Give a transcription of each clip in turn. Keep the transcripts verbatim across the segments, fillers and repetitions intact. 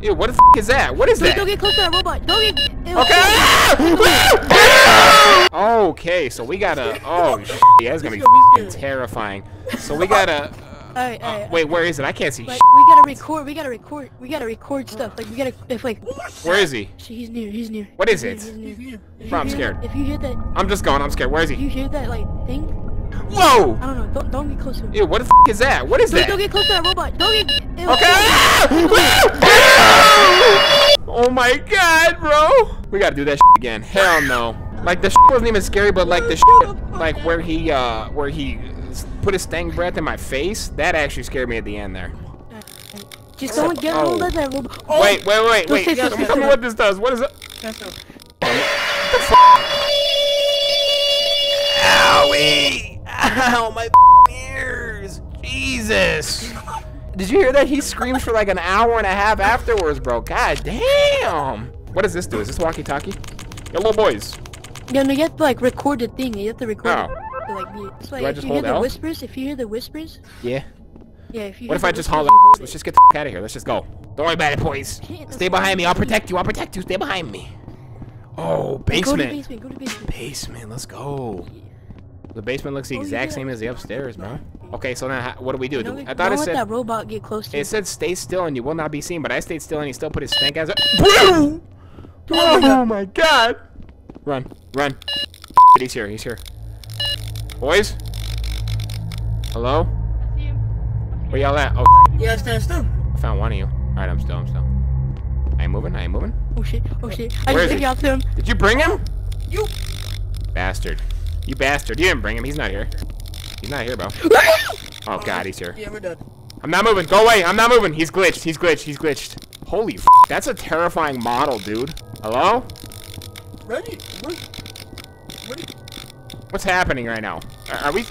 Ew, what the f is that? What is that? Don't get close to that robot. Don't get. Okay. Okay, so we gotta. Oh, shit, that's gonna be terrifying. So we gotta. Uh, all right, all right, uh, wait, where is it? I can't see. Like, we gotta record. We gotta record. We gotta record stuff. Like we gotta. If like. Where is he? He's near. He's near. What is it? He's near. Bro, I'm scared. If you hear that. I'm just going. I'm scared. Where is he? You hear that like thing? Whoa! I don't know. Don't don't get close to him. Ew, what the f is that? What is that? Don't get close to that robot. Don't get. Okay. Oh my god, bro. We gotta do that shit again. Hell no. Like the shit wasn't even scary, but like the shit, like where he uh where he. put his stank breath in my face. That actually scared me at the end there. Just don't get hold of that robot. Oh. Wait, wait, wait, wait. Yes, yes, yes, tell me what this does. What is it? Yes, yes. The f Owie! Ow, my ears. Jesus. Did you hear that? He screamed for like an hour and a half afterwards, bro. God damn. What does this do? Is this walkie-talkie? Yo, little boys. Yeah, no, you have to like record the thing. You have to record oh. it. Like, it's like, do I just if you hold hear L? The whispers, if you hear the whispers, yeah, yeah. If you what if I just holler? Let's just get the f out of here. Let's just go. Don't worry about it, boys. Stay behind me. I'll protect you. I'll protect you. Stay behind me. Oh, basement. Go to basement. Go to basement. Basement. Let's go. The basement looks the exact oh, yeah. same as the upstairs, bro. Okay, so now what do we do? Don't I thought it said that robot get close to it. You. Said stay still and you will not be seen, but I stayed still and he still put his stank ass. Oh my god! Run, run. He's here. He's here. Boys? Hello? I see him. Where y'all at? Oh, yeah, stand still. I found one of you. Alright, I'm still, I'm still. I ain't moving, I ain't moving. Oh shit, oh shit. I just took you out to him. Did you bring him? You bastard. You bastard. You didn't bring him, he's not here. He's not here, bro. Oh god, he's here. Yeah, we're done. I'm not moving, go away, I'm not moving. He's glitched, he's glitched, he's glitched. Holy f, that's a terrifying model, dude. Hello? Ready? Ready? What's happening right now? Are we,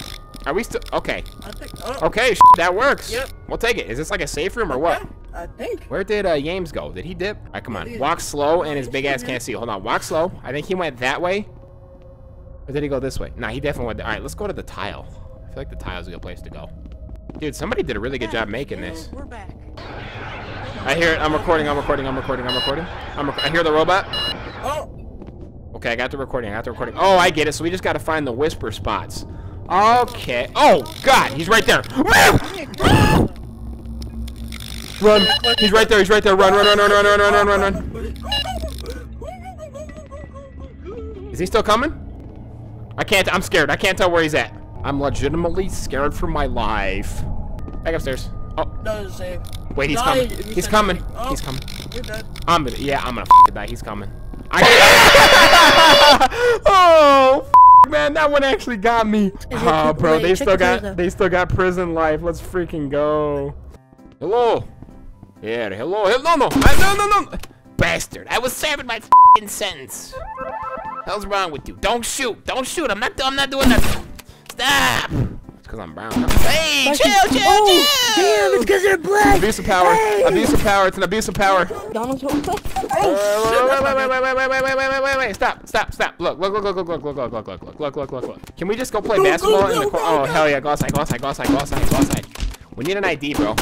are we still, okay. I think, oh. Okay, sh that works. Yep. We'll take it. Is this like a safe room or what? I, I think. Where did uh, James go? Did he dip? All right, come on. Walk slow and his big ass can't see. Hold on, walk slow. I think he went that way. Or did he go this way? Nah, he definitely went, all right, let's go to the tile. I feel like the tile's a good place to go. Dude, somebody did a really good job making this. We're back. I hear it, I'm recording, I'm recording, I'm recording, I'm recording. I'm rec I hear the robot. Oh. Okay, I got the recording, I got the recording. Oh, I get it, so we just gotta find the whisper spots. Okay, oh god, he's right there. Run, he's right there, he's right there, run, run, run, run, run, run, run, run. Is he still coming? I can't, I'm scared, I can't tell where he's at. I'm legitimately scared for my life. Back upstairs. Oh. Wait, he's coming, he's coming, he's coming. I'm gonna, yeah, I'm gonna f***ing die, he's coming. I oh f man, that one actually got me. Oh bro, they still got they still got prison life. Let's freaking go. Hello. Yeah, hello. Hello no. I, no no no. Bastard. I was serving my f***ing sentence. Hell's wrong with you? Don't shoot. Don't shoot. I'm not I'm not doing that. Stop. It's cuz I'm brown. Hey, chill, chill, oh, chill. Damn, it's cuz you're black. Abuse of power. Hey. Abuse of power. It's an abuse of power. Donald Trump. Wait, wait, wait, wait, wait, wait, wait, wait, wait, wait, wait, stop, stop, stop. Look, look, look, look, look, look, look, look, look, look, look, look, look, look. Can we just go play basketball in the court? Oh, hell yeah, go outside, go outside, go outside, go outside, go outside. We need an I D, bro.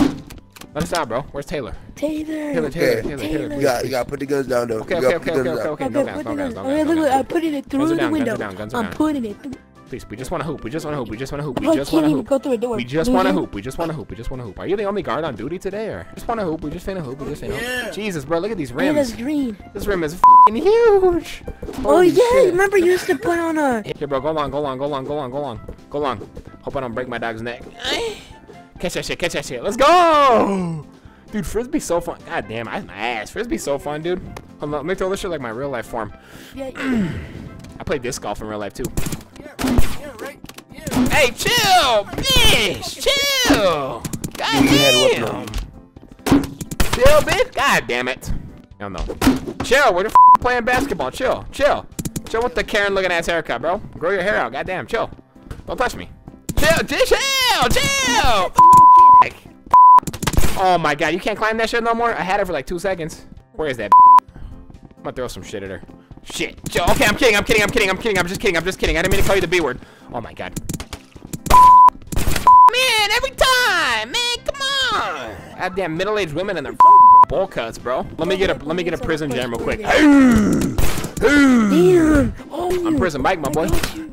Let us out, bro. Where's Taylor? Taylor. Taylor, Taylor, Taylor, Taylor. You got, you got to put the guns down, though. Okay, okay, okay, okay, okay, okay. No guns, no guns, no guns. Look, look, I'm putting it through the window. I'm putting it through. Please, we just want to hoop. We just want to hoop. We just want to hoop. We just want to hoop. We just want to hoop. We just want to hoop. We just want to hoop. Are you the only guard on duty today, or just want to hoop? We just finna hoop. We just finna hoop. Jesus, bro, look at these rims. This green. This rim is f***ing huge. Oh yeah, remember you used to put on a. Here, bro, go long, go long, go long, go long, go long, go long. Hope I don't break my dog's neck. Catch that shit, catch that shit. Let's go, dude. Frisbee's so fun. God damn, I'm ass. Frisbee's so fun, dude. Hold on, let me throw this shit like my real life form. I played disc golf in real life too. Hey, chill! Bitch! Chill! God damn! Chill, bitch! God damn it! Hell no. Chill, we're just playing basketball. Chill, chill. Chill with the Karen looking ass haircut, bro. Grow your hair out. God damn, chill. Don't touch me. Chill, chill, chill! Chill! Oh my god, you can't climb that shit no more? I had it for like two seconds. Where is that? I'm gonna throw some shit at her. Shit. Chill. Okay, I'm kidding, I'm kidding, I'm kidding, I'm kidding, I'm just kidding, I'm just kidding. I didn't mean to call you the B word. Oh my god. Man, every time, man, come on. Goddamn middle-aged women and their All cuts, bro. Let me get a let me get a prison jam real quick. I'm prison Mike, my boy.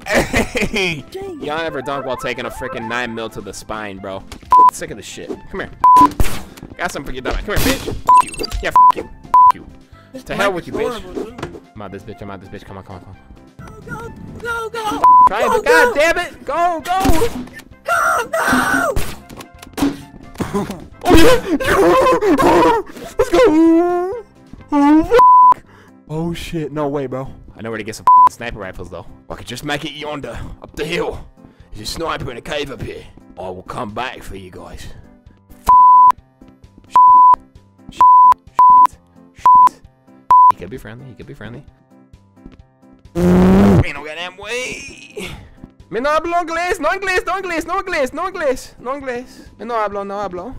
Hey, y'all never dunk while taking a freaking nine mil to the spine, bro. Sick of this shit. Come here. Got something for your dumbass. Come here, bitch. F you. Yeah, f you. F you. This to hell with you, bitch. Horrible, I'm out this bitch. I'm out this bitch. Come on, come on, come on. Go, go, go, go. Try go, it, but go. God damn it. Go, go. Go, no. Oh yeah. Let's go. Oh, f oh shit. No way, bro. I know where to get some sniper rifles though. I could just make it yonder, up the hill. There's a sniper in a cave up here. I will come back for you guys. He could be friendly. He could be friendly. Ain't no goddamn way. Me no hablo inglés, no inglés, no inglés, no inglés, no inglés, no inglés. Me no hablo, no hablo.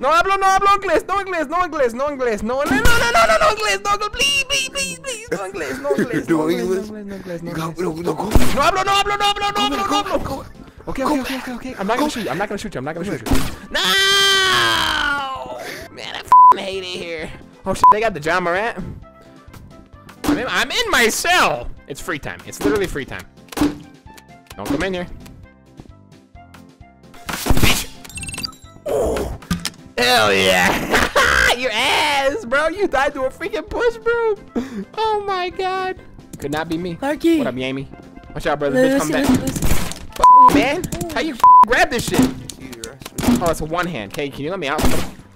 No hablo, no hablo inglés, no inglés, no inglés, no inglés, no no no no no no inglés, no please, please, please, please, no inglés, no inglés, no inglés, no inglés, no inglés, no inglés. No hablo, no hablo, no hablo, no hablo, no hablo. Okay, okay, okay, okay, okay. I'm not gonna shoot you. I'm not gonna shoot you. I'm not gonna shoot you. No! Man, I f***ing hate it here. Oh shit, they got the John Morant. I'm in, I'm in my cell. It's free time. It's literally free time. Don't come in here. Bitch. Oh. Hell yeah! Your ass, bro! You died to a freaking push, bro! Oh my god! Could not be me. Larky. What up, Yami? Watch out, brother. Bitch, come back. F man, how you f grab this shit? Oh, it's a one hand. Okay, can you let me out?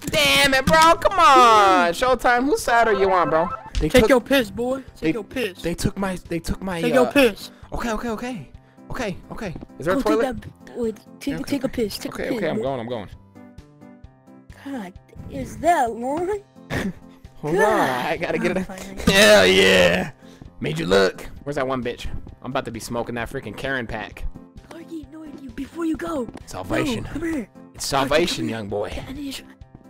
Damn it, bro! Come on! Showtime. Whose side are you on, bro? They Take took, your piss, boy. Take they, your piss. They took my. They took my. Take uh, your piss. Okay, okay, okay, okay, okay. Is there Go a toilet? Take, that, take, okay, take a piss. Take okay, a piss, okay. Boy. I'm going. I'm going. God, is that long? Hold God. on, I gotta get it out. Hell yeah! Made you look. Where's that one bitch? I'm about to be smoking that freaking Karen pack. Larky, no, you before you go. Salvation. No, come here. It's salvation, Larky, young boy. Yeah,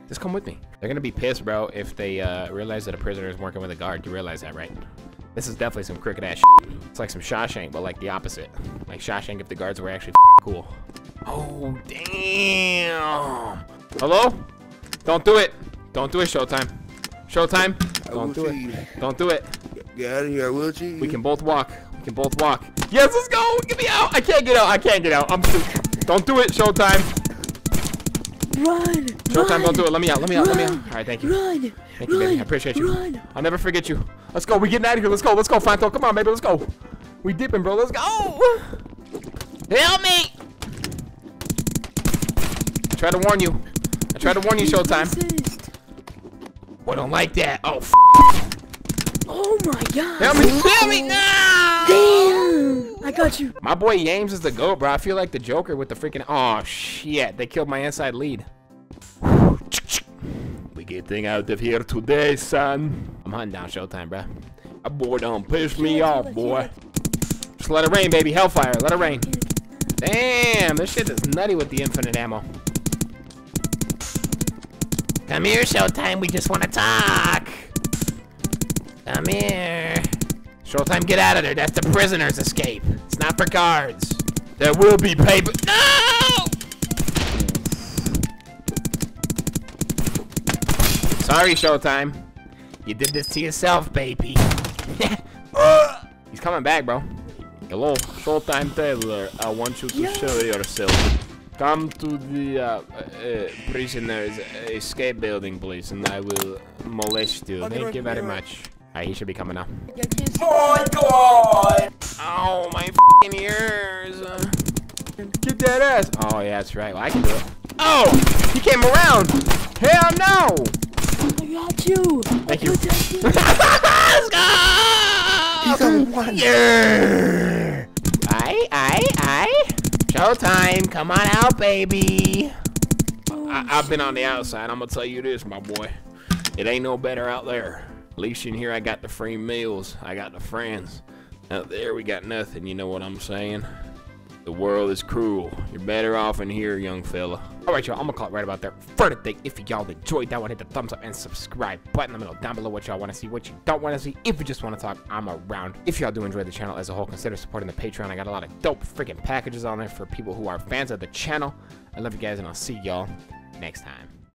just come with me. They're gonna be pissed, bro, if they uh, realize that a prisoner is working with a guard. You realize that, right? This is definitely some crooked ass shit. It's like some Shawshank, but like the opposite. Like Shawshank if the guards were actually cool. Oh, damn. Hello? Don't do it! Don't do it, Showtime. Showtime, don't do it. Don't do it. Get out of here, I will cheat. We can both walk. We can both walk. Yes, let's go! Get me out! I can't get out! I can't get out! I'm too... Don't do it, Showtime! Run! Showtime, run, don't do it. Let me out, let me out, run, let me out. Alright, thank you. Run! Thank you, run, baby. I appreciate you. Run. I'll never forget you. Let's go, we're getting out of here. Let's go, let's go, Fanto. Come on, baby, let's go. We dipping, bro. Let's go! Help me! Try to warn you. Try to warn you, Showtime. Boy, don't like that. Oh, f oh my god. Help me, help me, no! Damn, I got you. My boy James is the GOAT, bro. I feel like the Joker with the freaking, oh shit, they killed my inside lead. We getting out of here today, son. I'm hunting down Showtime, bro. That boy don't piss me off, boy. Just let it rain, baby, hellfire, let it rain. Damn, this shit is nutty with the infinite ammo. Come here, Showtime, we just want to talk. Come here. Showtime, get out of there. That's the prisoner's escape. It's not for guards. There will be paper. No! Sorry, Showtime. You did this to yourself, baby. He's coming back, bro. Hello, Showtime Taylor. I want you to yes. show yourself. Come to the uh, uh, prisoner's escape building, please, and I will molest you. Thank you very much. Alright, he should be coming now. Oh my god! Oh, my f***ing ears. Get that ass! Oh, yeah, that's right. Well, I can do it. Oh! He came around! Hell no! I got you! Thank you. Let's go! He's on one. Yeah! Aye, aye, aye. Showtime, come on out, baby. Oh, I, I've been on the outside. I'm gonna tell you this, my boy. It ain't no better out there. At least in here, I got the free meals. I got the friends. Out there, we got nothing. You know what I'm saying? The world is cruel. You're better off in here, young fella. All right, y'all. I'm gonna call it right about there for today. If y'all enjoyed that one, hit the thumbs up and subscribe button. Let me know down below what y'all want to see, what you don't want to see. If you just want to talk, I'm around. If y'all do enjoy the channel as a whole, consider supporting the Patreon. I got a lot of dope freaking packages on there for people who are fans of the channel. I love you guys, and I'll see y'all next time.